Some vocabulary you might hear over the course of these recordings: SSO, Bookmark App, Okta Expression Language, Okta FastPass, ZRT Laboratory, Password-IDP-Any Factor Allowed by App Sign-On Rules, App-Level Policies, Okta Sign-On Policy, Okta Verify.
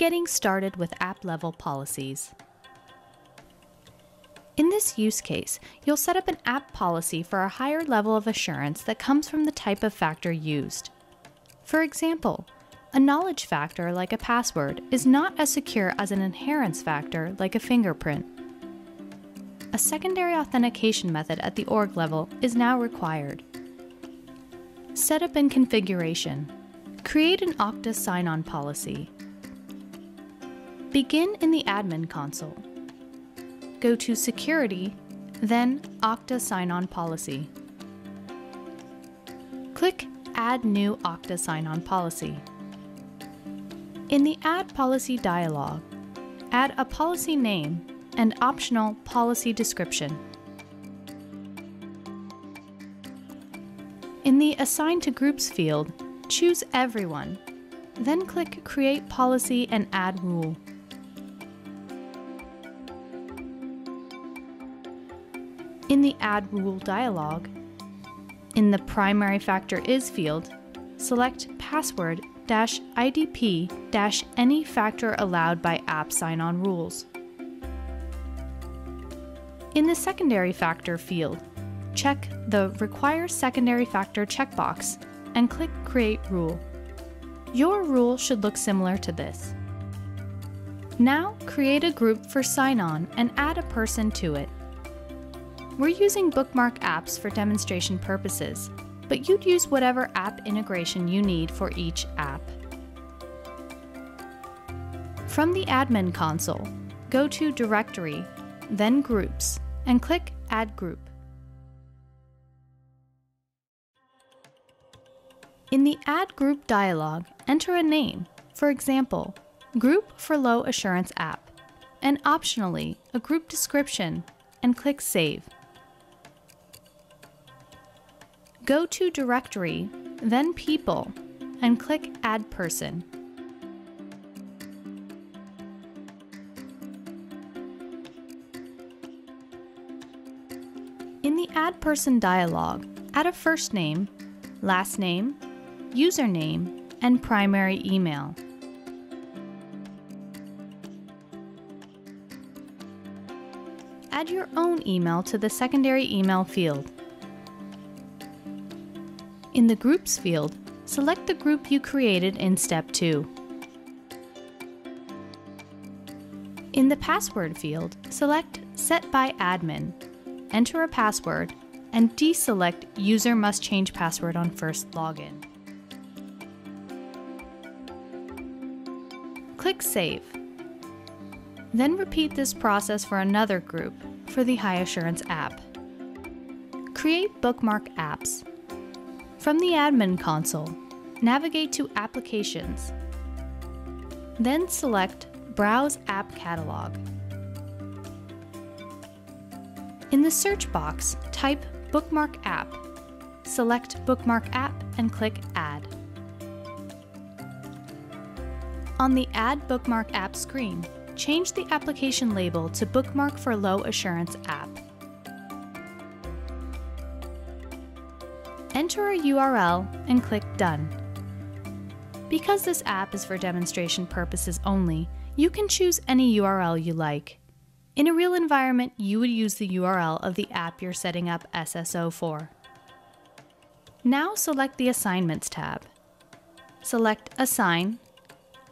Getting started with app-level policies. In this use case, you'll set up an app policy for a higher level of assurance that comes from the type of factor used. For example, a knowledge factor like a password is not as secure as an inheritance factor like a fingerprint. A secondary authentication method at the org level is now required. Setup and configuration. Create an Okta Sign-On Policy. Begin in the Admin console. Go to Security, then Okta Sign-On Policy. Click Add New Okta Sign-On Policy. In the Add Policy dialog, add a policy name and optional policy description. In the Assign to Groups field, choose Everyone, then click Create Policy and Add Rule. In the Add Rule dialog, in the Primary Factor Is field, select Password-IDP-Any Factor Allowed by App Sign-On Rules. In the Secondary Factor field, check the Require Secondary Factor checkbox and click Create Rule. Your rule should look similar to this. Now create a group for sign-on and add a person to it. We're using Bookmark apps for demonstration purposes, but you'd use whatever app integration you need for each app. From the Admin console, go to Directory, then Groups, and click Add Group. In the Add Group dialog, enter a name, for example, Group for Low Assurance App, and optionally, a group description, and click Save. Go to Directory, then People, and click Add Person. In the Add Person dialog, add a first name, last name, username, and primary email. Add your own email to the secondary email field. In the Groups field, select the group you created in Step 2. In the Password field, select Set by Admin, enter a password, and deselect User Must Change Password on First Login. Click Save. Then repeat this process for another group for the High Assurance app. Create Bookmark apps. From the Admin console, navigate to Applications, then select Browse App Catalog. In the search box, type Bookmark App, select Bookmark App and click Add. On the Add Bookmark App screen, change the application label to Bookmark for Low Assurance App. Enter a URL and click Done. Because this app is for demonstration purposes only, you can choose any URL you like. In a real environment, you would use the URL of the app you're setting up SSO for. Now select the Assignments tab. Select Assign,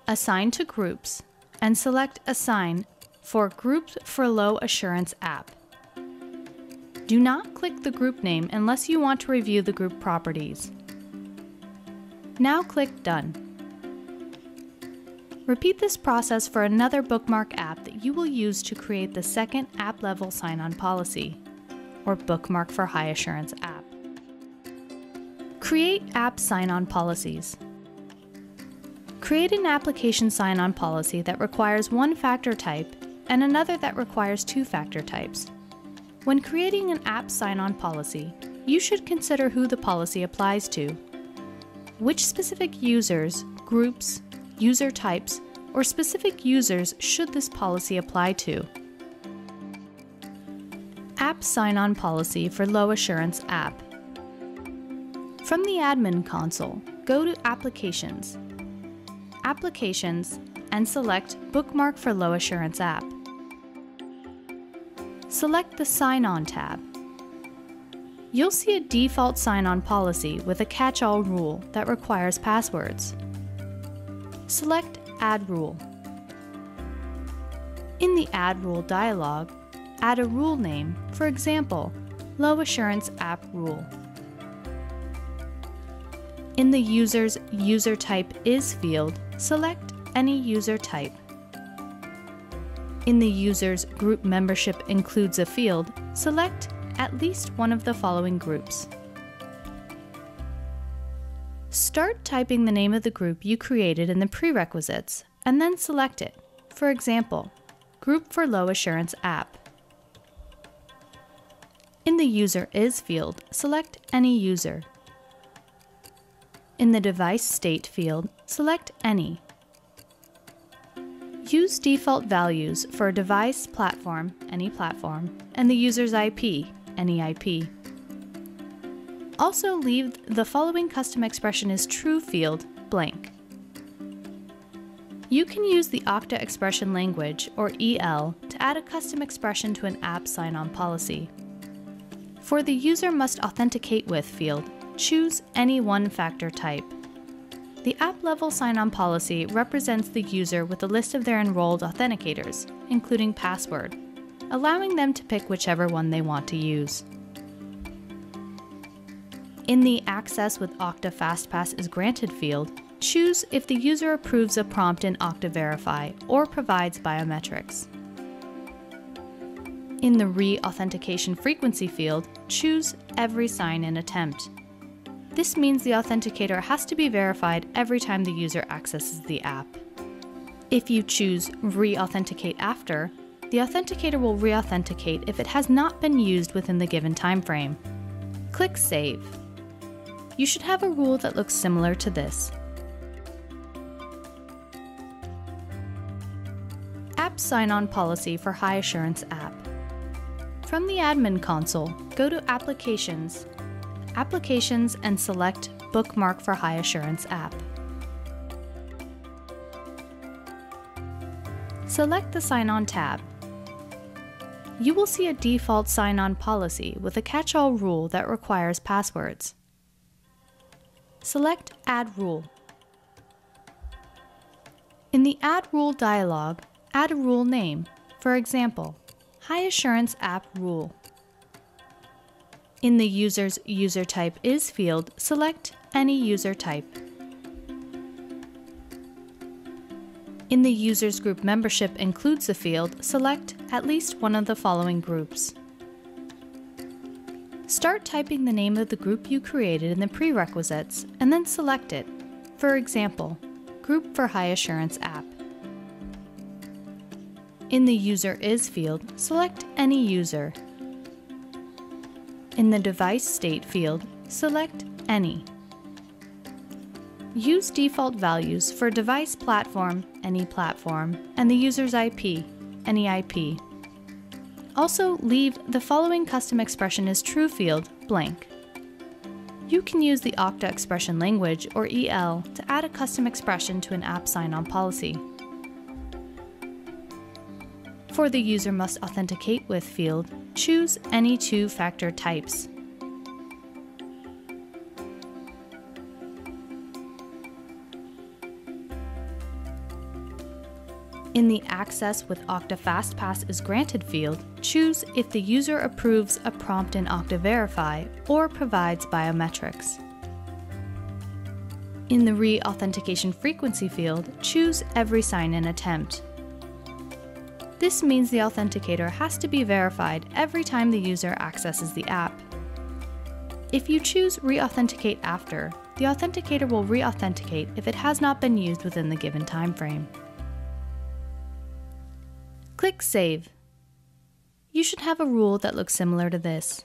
Assign to Groups, and select Assign for Groups for Low Assurance App. Do not click the group name unless you want to review the group properties. Now click Done. Repeat this process for another Bookmark app that you will use to create the second app-level sign-on policy, or Bookmark for High Assurance app. Create app sign-on policies. Create an application sign-on policy that requires one factor type and another that requires two factor types. When creating an app sign-on policy, you should consider who the policy applies to, which specific users, groups, user types, or specific users should this policy apply to. App sign-on policy for Low Assurance app. From the Admin console, go to Applications, and select Bookmark for Low Assurance App. Select the Sign-On tab. You'll see a default sign-on policy with a catch-all rule that requires passwords. Select Add Rule. In the Add Rule dialog, add a rule name, for example, Low Assurance App Rule. In the user's User Type Is field, select Any User Type. In the user's Group Membership Includes a field, select at least one of the following groups. Start typing the name of the group you created in the prerequisites, and then select it. For example, Group for Low Assurance App. In the User Is field, select Any User. In the Device State field, select Any. Use default values for a device platform, any platform, and the user's IP, any IP. Also leave the following custom expression is true field blank. You can use the Okta Expression Language, or EL, to add a custom expression to an app sign-on policy. For the user must authenticate with field, choose any one-factor type. The app-level sign-on policy represents the user with a list of their enrolled authenticators, including password, allowing them to pick whichever one they want to use. In the Access with Okta FastPass is granted field, choose if the user approves a prompt in Okta Verify or provides biometrics. In the Re-Authentication Frequency field, choose Every Sign-In Attempt. This means the authenticator has to be verified every time the user accesses the app. If you choose Re-Authenticate After, the authenticator will re-authenticate if it has not been used within the given time frame. Click Save. You should have a rule that looks similar to this. App Sign-On Policy for High Assurance App. From the Admin Console, go to Applications and select Bookmark for High Assurance App. Select the Sign-On tab. You will see a default sign-on policy with a catch-all rule that requires passwords. Select Add Rule. In the Add Rule dialog, add a rule name, for example, High Assurance App Rule. In the user's User Type Is field, select Any User Type. In the user's Group Membership Includes a field, select at least one of the following groups. Start typing the name of the group you created in the prerequisites and then select it. For example, Group for High Assurance App. In the User Is field, select Any User. In the Device State field, select Any. Use default values for device platform, any platform, and the user's IP, any IP. Also leave the following custom expression is true field blank. You can use the Okta Expression Language, or EL, to add a custom expression to an app sign-on policy. For the user must authenticate with field, choose any two-factor types. In the Access with Okta FastPass is granted field, choose if the user approves a prompt in Okta Verify or provides biometrics. In the Re-Authentication Frequency field, choose Every Sign-In Attempt. This means the authenticator has to be verified every time the user accesses the app. If you choose Re-Authenticate After, the authenticator will re-authenticate if it has not been used within the given time frame. Click Save. You should have a rule that looks similar to this.